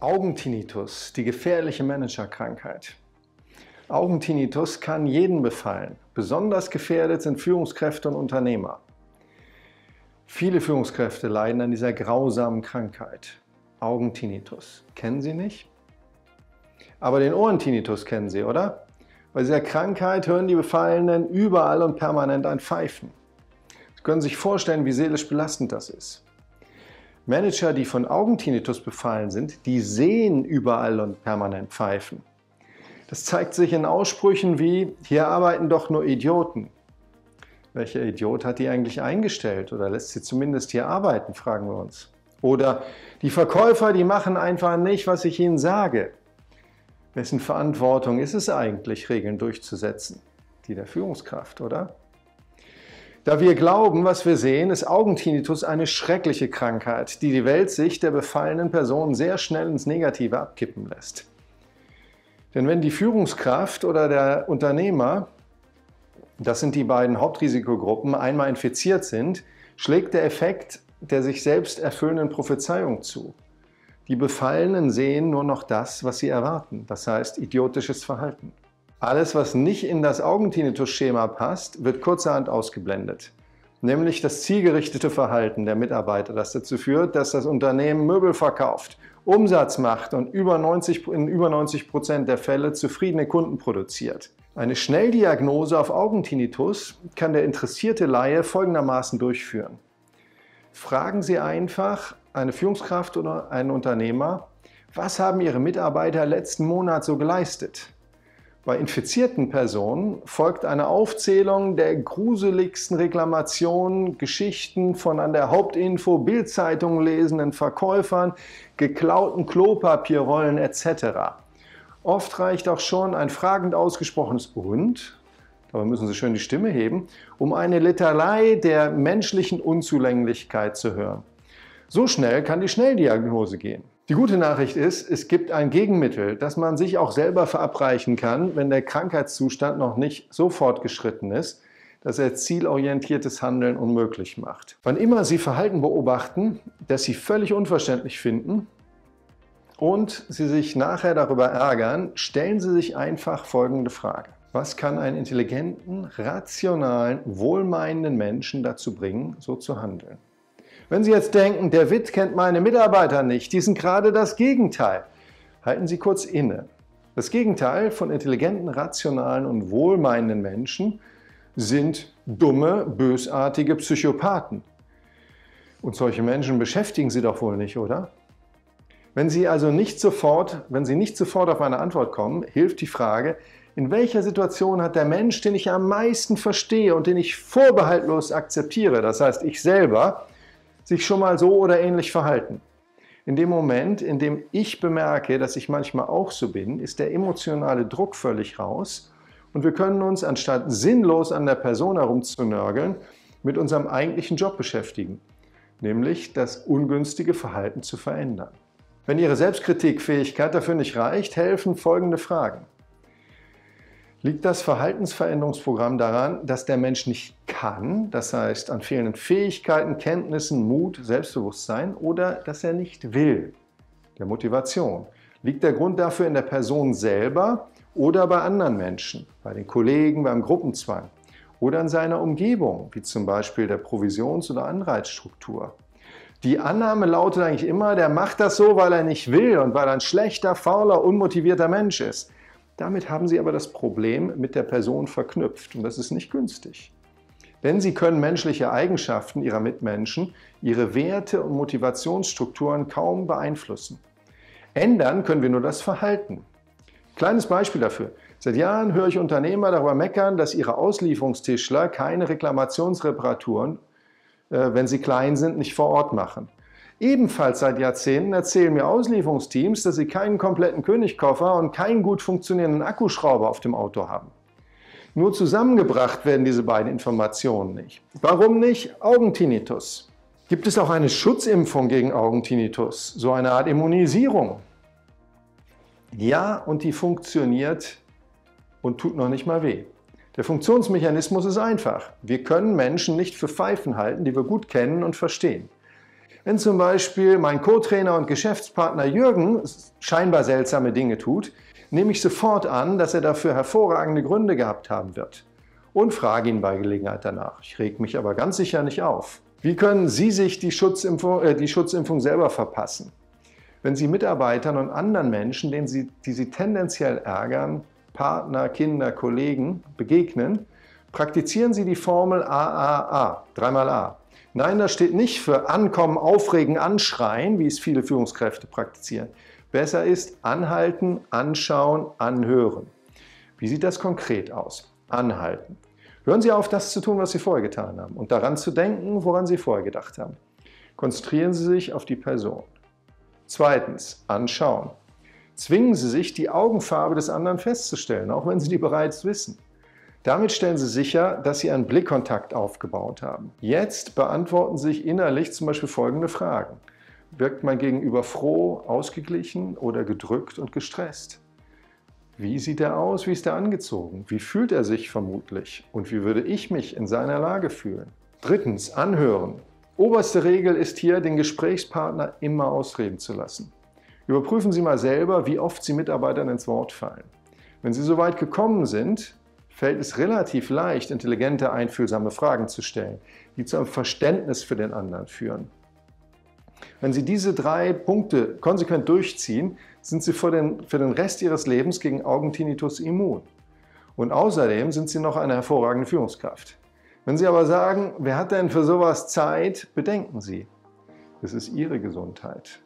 Augentinnitus, die gefährliche Managerkrankheit. Augentinnitus kann jeden befallen. Besonders gefährdet sind Führungskräfte und Unternehmer. Viele Führungskräfte leiden an dieser grausamen Krankheit. Augentinnitus. Kennen Sie nicht? Aber den Ohrentinnitus kennen Sie, oder? Bei dieser Krankheit hören die Befallenen überall und permanent ein Pfeifen. Sie können sich vorstellen, wie seelisch belastend das ist. Manager, die von Augentinnitus befallen sind, die sehen überall und permanent Pfeifen. Das zeigt sich in Aussprüchen wie, hier arbeiten doch nur Idioten. Welcher Idiot hat die eigentlich eingestellt oder lässt sie zumindest hier arbeiten, fragen wir uns. Oder die Verkäufer, die machen einfach nicht, was ich ihnen sage. Wessen Verantwortung ist es eigentlich, Regeln durchzusetzen? Die der Führungskraft, oder? Da wir glauben, was wir sehen, ist Augentinnitus eine schreckliche Krankheit, die die Weltsicht der befallenen Person sehr schnell ins Negative abkippen lässt. Denn wenn die Führungskraft oder der Unternehmer, das sind die beiden Hauptrisikogruppen, einmal infiziert sind, schlägt der Effekt der sich selbst erfüllenden Prophezeiung zu. Die Befallenen sehen nur noch das, was sie erwarten, das heißt idiotisches Verhalten. Alles, was nicht in das Augentinnitus-Schema passt, wird kurzerhand ausgeblendet. Nämlich das zielgerichtete Verhalten der Mitarbeiter, das dazu führt, dass das Unternehmen Möbel verkauft, Umsatz macht und in über 90% der Fälle zufriedene Kunden produziert. Eine Schnelldiagnose auf Augentinnitus kann der interessierte Laie folgendermaßen durchführen. Fragen Sie einfach eine Führungskraft oder einen Unternehmer, was haben Ihre Mitarbeiter letzten Monat so geleistet? Bei infizierten Personen folgt eine Aufzählung der gruseligsten Reklamationen, Geschichten von an der Hauptinfo, Bildzeitung lesenden Verkäufern, geklauten Klopapierrollen etc. Oft reicht auch schon ein fragend ausgesprochenes Und, dabei müssen Sie schön die Stimme heben, um eine Litanei der menschlichen Unzulänglichkeit zu hören. So schnell kann die Schnelldiagnose gehen. Die gute Nachricht ist, es gibt ein Gegenmittel, das man sich auch selber verabreichen kann, wenn der Krankheitszustand noch nicht so fortgeschritten ist, dass er zielorientiertes Handeln unmöglich macht. Wann immer Sie Verhalten beobachten, das Sie völlig unverständlich finden und Sie sich nachher darüber ärgern, stellen Sie sich einfach folgende Frage. Was kann einen intelligenten, rationalen, wohlmeinenden Menschen dazu bringen, so zu handeln? Wenn Sie jetzt denken, der Witt kennt meine Mitarbeiter nicht, die sind gerade das Gegenteil, halten Sie kurz inne. Das Gegenteil von intelligenten, rationalen und wohlmeinenden Menschen sind dumme, bösartige Psychopathen. Und solche Menschen beschäftigen Sie doch wohl nicht, oder? Wenn Sie nicht sofort auf eine Antwort kommen, hilft die Frage, in welcher Situation hat der Mensch, den ich am meisten verstehe und den ich vorbehaltlos akzeptiere, das heißt ich selber, sich schon mal so oder ähnlich verhalten. In dem Moment, in dem ich bemerke, dass ich manchmal auch so bin, ist der emotionale Druck völlig raus und wir können uns, anstatt sinnlos an der Person herumzunörgeln, mit unserem eigentlichen Job beschäftigen, nämlich das ungünstige Verhalten zu verändern. Wenn Ihre Selbstkritikfähigkeit dafür nicht reicht, helfen folgende Fragen. Liegt das Verhaltensveränderungsprogramm daran, dass der Mensch nicht kann, das heißt an fehlenden Fähigkeiten, Kenntnissen, Mut, Selbstbewusstsein, oder dass er nicht will, der Motivation? Liegt der Grund dafür in der Person selber oder bei anderen Menschen, bei den Kollegen, beim Gruppenzwang oder in seiner Umgebung, wie zum Beispiel der Provisions- oder Anreizstruktur? Die Annahme lautet eigentlich immer, der macht das so, weil er nicht will und weil er ein schlechter, fauler, unmotivierter Mensch ist. Damit haben Sie aber das Problem mit der Person verknüpft und das ist nicht günstig. Denn Sie können menschliche Eigenschaften Ihrer Mitmenschen, Ihre Werte und Motivationsstrukturen kaum beeinflussen. Ändern können wir nur das Verhalten. Kleines Beispiel dafür. Seit Jahren höre ich Unternehmer darüber meckern, dass ihre Auslieferungstischler keine Reklamationsreparaturen, wenn sie klein sind, nicht vor Ort machen. Ebenfalls seit Jahrzehnten erzählen mir Auslieferungsteams, dass sie keinen kompletten Königkoffer und keinen gut funktionierenden Akkuschrauber auf dem Auto haben. Nur zusammengebracht werden diese beiden Informationen nicht. Warum nicht? Augentinnitus. Gibt es auch eine Schutzimpfung gegen Augentinnitus? So eine Art Immunisierung? Ja, und die funktioniert und tut noch nicht mal weh. Der Funktionsmechanismus ist einfach. Wir können Menschen nicht für Pfeifen halten, die wir gut kennen und verstehen. Wenn zum Beispiel mein Co-Trainer und Geschäftspartner Jürgen scheinbar seltsame Dinge tut, nehme ich sofort an, dass er dafür hervorragende Gründe gehabt haben wird und frage ihn bei Gelegenheit danach. Ich reg mich aber ganz sicher nicht auf. Wie können Sie sich die Schutzimpfung selber verpassen? Wenn Sie Mitarbeitern und anderen Menschen, die Sie tendenziell ärgern, Partner, Kinder, Kollegen begegnen, praktizieren Sie die Formel AAA, dreimal A. Nein, das steht nicht für Ankommen, Aufregen, Anschreien, wie es viele Führungskräfte praktizieren. Besser ist Anhalten, Anschauen, Anhören. Wie sieht das konkret aus? Anhalten. Hören Sie auf, das zu tun, was Sie vorher getan haben und daran zu denken, woran Sie vorher gedacht haben. Konzentrieren Sie sich auf die Person. Zweitens, anschauen. Zwingen Sie sich, die Augenfarbe des anderen festzustellen, auch wenn Sie die bereits wissen. Damit stellen Sie sicher, dass Sie einen Blickkontakt aufgebaut haben. Jetzt beantworten Sie sich innerlich zum Beispiel folgende Fragen. Wirkt mein Gegenüber froh, ausgeglichen oder gedrückt und gestresst? Wie sieht er aus? Wie ist er angezogen? Wie fühlt er sich vermutlich? Und wie würde ich mich in seiner Lage fühlen? Drittens, anhören. Oberste Regel ist hier, den Gesprächspartner immer ausreden zu lassen. Überprüfen Sie mal selber, wie oft Sie Mitarbeitern ins Wort fallen. Wenn Sie so weit gekommen sind, fällt es relativ leicht, intelligente, einfühlsame Fragen zu stellen, die zu einem Verständnis für den anderen führen. Wenn Sie diese drei Punkte konsequent durchziehen, sind Sie für den Rest Ihres Lebens gegen Augentinnitus immun. Und außerdem sind Sie noch eine hervorragende Führungskraft. Wenn Sie aber sagen, wer hat denn für sowas Zeit, bedenken Sie, es ist Ihre Gesundheit.